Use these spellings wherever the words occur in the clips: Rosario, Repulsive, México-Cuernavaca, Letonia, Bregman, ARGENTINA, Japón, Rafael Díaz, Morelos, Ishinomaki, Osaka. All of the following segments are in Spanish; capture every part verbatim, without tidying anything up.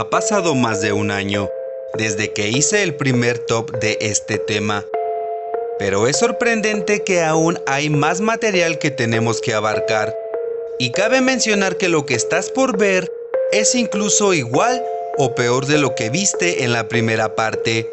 ha pasado más de un año desde que hice el primer top de este tema, pero es sorprendente que aún hay más material que tenemos que abarcar, y cabe mencionar que lo que estás por ver es incluso igual o peor de lo que viste en la primera parte.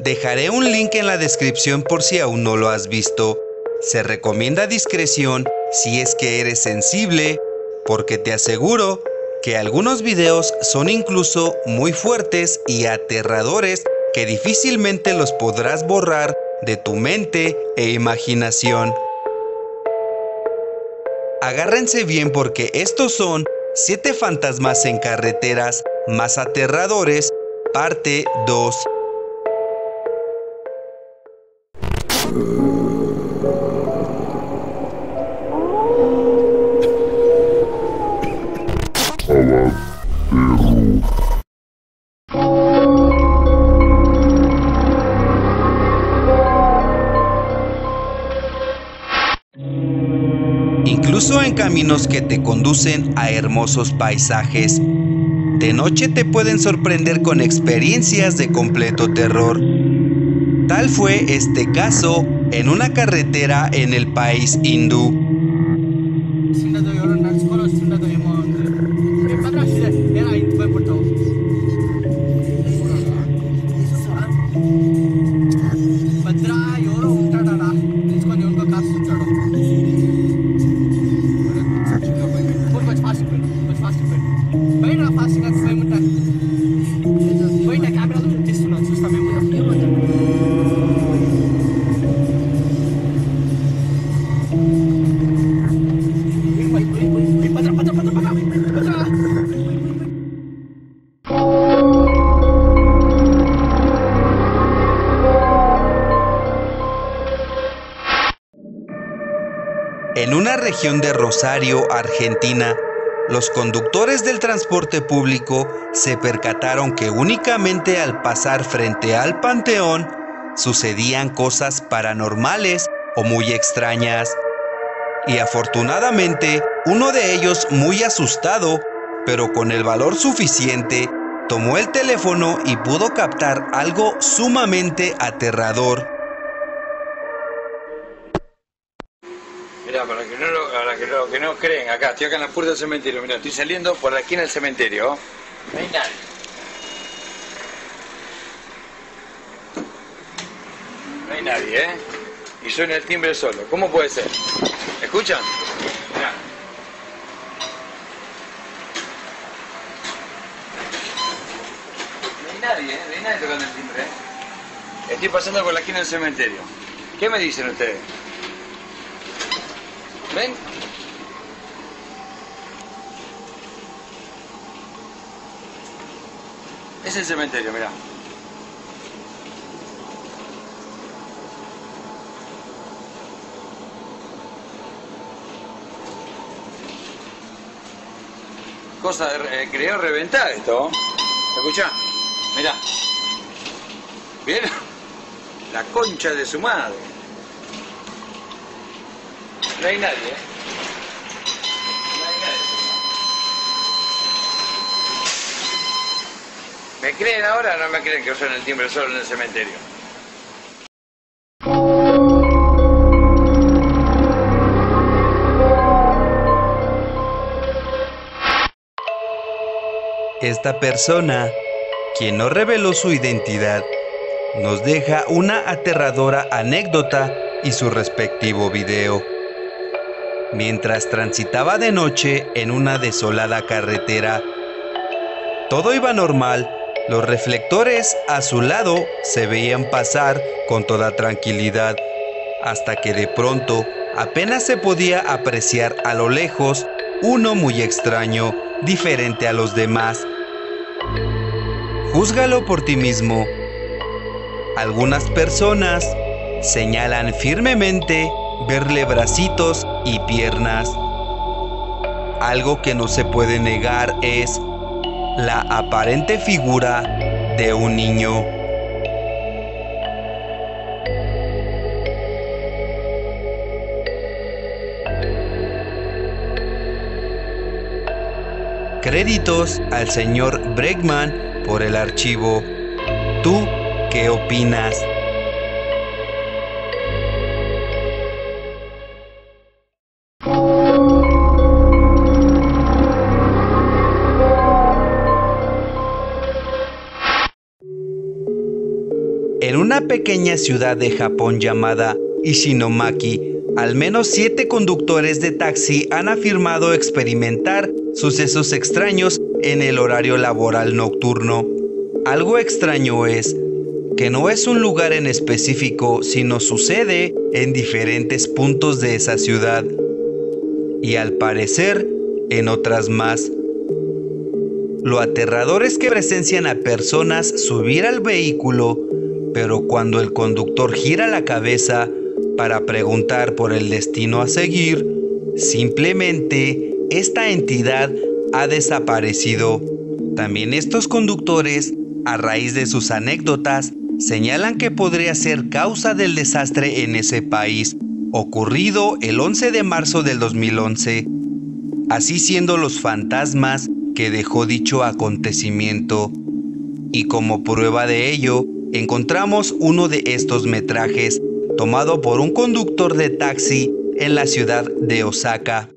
Dejaré un link en la descripción por si aún no lo has visto. Se recomienda discreción si es que eres sensible, porque te aseguro que algunos videos son incluso muy fuertes y aterradores que difícilmente los podrás borrar de tu mente e imaginación. Agárrense bien porque estos son siete fantasmas en carreteras más aterradores, parte dos. Incluso en caminos que te conducen a hermosos paisajes, de noche te pueden sorprender con experiencias de completo terror. Tal fue este caso en una carretera en el país hindú. En una región de Rosario, Argentina, los conductores del transporte público se percataron que únicamente al pasar frente al panteón sucedían cosas paranormales o muy extrañas. Y afortunadamente, uno de ellos, muy asustado, pero con el valor suficiente, tomó el teléfono y pudo captar algo sumamente aterrador. Mira, para que no, para que no, que no creen, acá, estoy acá en la puerta del cementerio, mira, estoy saliendo por la esquina del cementerio. No hay nadie. No hay nadie, ¿eh? Y suena el timbre solo. ¿Cómo puede ser? ¿Escuchan? Mirá. No hay nadie, ¿eh? No hay nadie tocando el timbre, ¿eh? Estoy pasando por la esquina del cementerio. ¿Qué me dicen ustedes? ¿Ven? Es el cementerio, mirá. Cosa de, eh, creo reventar esto. ¿Escuchá? Mirá. ¿Vieron? La concha de su madre. No hay nadie, ¿eh? No hay nadie. ¿Me creen ahora o no me creen que suena el timbre solo en el cementerio? Esta persona, quien no reveló su identidad, nos deja una aterradora anécdota y su respectivo video. Mientras transitaba de noche en una desolada carretera, todo iba normal, los reflectores a su lado se veían pasar con toda tranquilidad, hasta que de pronto apenas se podía apreciar a lo lejos uno muy extraño, diferente a los demás. Júzgalo por ti mismo. Algunas personas señalan firmemente verle bracitos y piernas. Algo que no se puede negar es la aparente figura de un niño. Créditos al señor Bregman por el archivo. ¿Tú qué opinas? En una pequeña ciudad de Japón llamada Ishinomaki, al menos siete conductores de taxi han afirmado experimentar sucesos extraños en el horario laboral nocturno. Algo extraño es que no es un lugar en específico, sino sucede en diferentes puntos de esa ciudad y al parecer en otras más. Lo aterrador es que presencian a personas subir al vehículo, pero cuando el conductor gira la cabeza para preguntar por el destino a seguir, simplemente esta entidad ha desaparecido. También estos conductores, a raíz de sus anécdotas, señalan que podría ser causa del desastre en ese país, ocurrido el once de marzo del dos mil once. Así siendo los fantasmas que dejó dicho acontecimiento. Y como prueba de ello, encontramos uno de estos metrajes, tomado por un conductor de taxi en la ciudad de Osaka.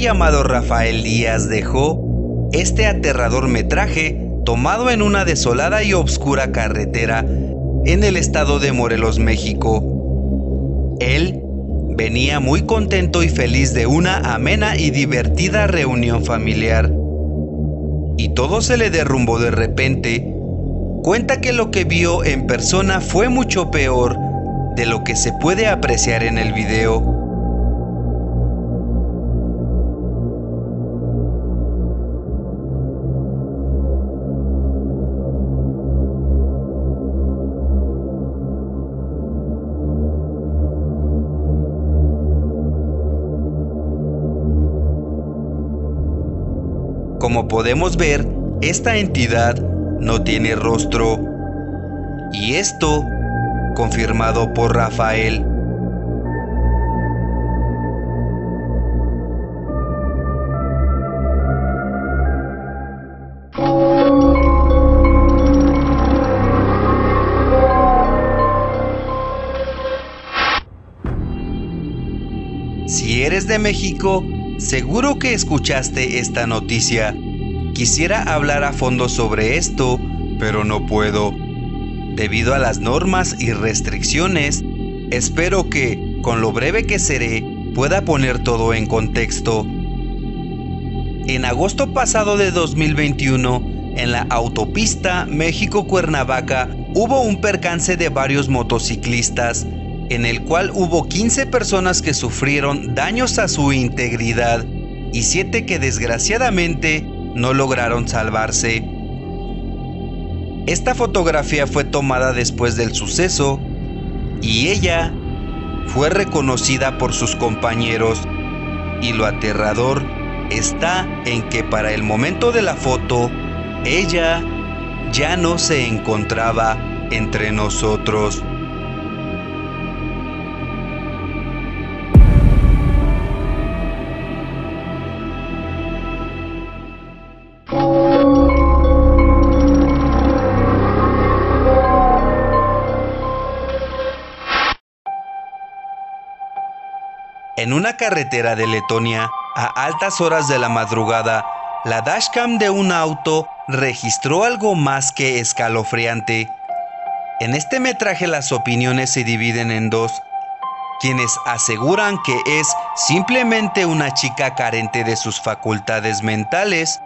Llamado Rafael Díaz dejó este aterrador metraje tomado en una desolada y obscura carretera en el estado de Morelos, México. Él venía muy contento y feliz de una amena y divertida reunión familiar, y todo se le derrumbó de repente. Cuenta que lo que vio en persona fue mucho peor de lo que se puede apreciar en el video. Como podemos ver, esta entidad no tiene rostro, y esto confirmado por Rafael. Si eres de México, seguro que escuchaste esta noticia. Quisiera hablar a fondo sobre esto, pero no puedo, debido a las normas y restricciones. Espero que, con lo breve que seré, pueda poner todo en contexto. En agosto pasado de dos mil veintiuno, en la autopista México-Cuernavaca, hubo un percance de varios motociclistas, en el cual hubo quince personas que sufrieron daños a su integridad y siete que desgraciadamente no lograron salvarse. Esta fotografía fue tomada después del suceso y ella fue reconocida por sus compañeros, y lo aterrador está en que para el momento de la foto ella ya no se encontraba entre nosotros. En una carretera de Letonia, a altas horas de la madrugada, la dashcam de un auto registró algo más que escalofriante. En este metraje las opiniones se dividen en dos, quienes aseguran que es simplemente una chica carente de sus facultades mentales,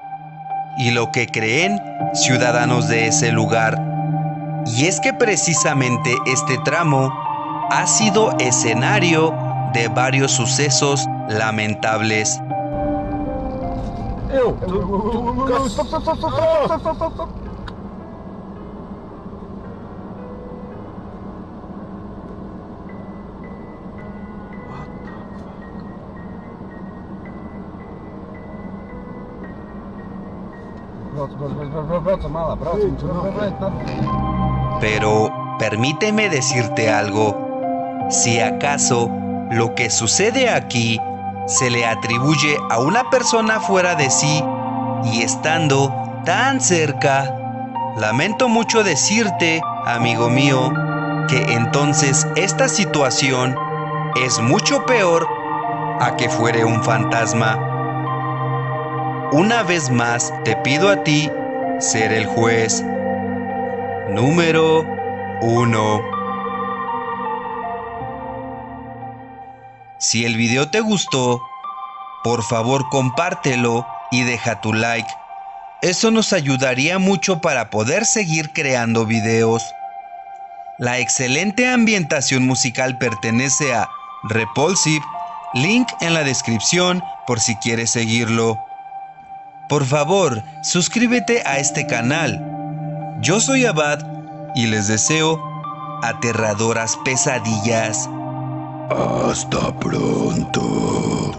y lo que creen ciudadanos de ese lugar. Y es que precisamente este tramo ha sido escenario de varios sucesos lamentables. Pero permíteme decirte algo, si acaso lo que sucede aquí se le atribuye a una persona fuera de sí y estando tan cerca, lamento mucho decirte, amigo mío, que entonces esta situación es mucho peor a que fuere un fantasma. Una vez más te pido a ti ser el juez número uno. Si el video te gustó, por favor compártelo y deja tu like. Eso nos ayudaría mucho para poder seguir creando videos. La excelente ambientación musical pertenece a Repulsive, link en la descripción por si quieres seguirlo. Por favor, suscríbete a este canal. Yo soy Abad y les deseo aterradoras pesadillas. Hasta pronto.